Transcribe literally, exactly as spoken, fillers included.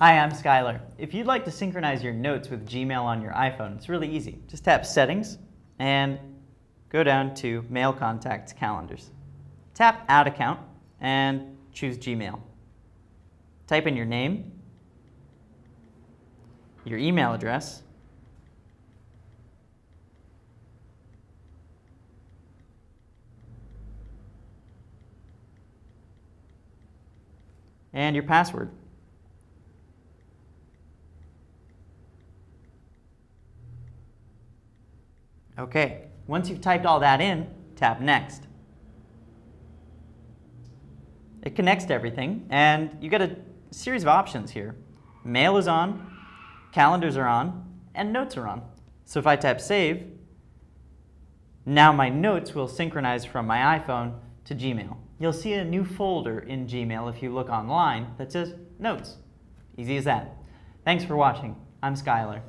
Hi, I'm Skylar. If you'd like to synchronize your notes with Gmail on your iPhone, it's really easy. Just tap Settings and go down to Mail Contacts Calendars. Tap Add Account and choose Gmail. Type in your name, your email address, and your password. Okay, once you've typed all that in, tap Next. It connects to everything, and you get a series of options here. Mail is on, calendars are on, and notes are on. So if I tap Save, now my notes will synchronize from my iPhone to Gmail. You'll see a new folder in Gmail if you look online that says Notes. Easy as that. Thanks for watching. I'm Skylar.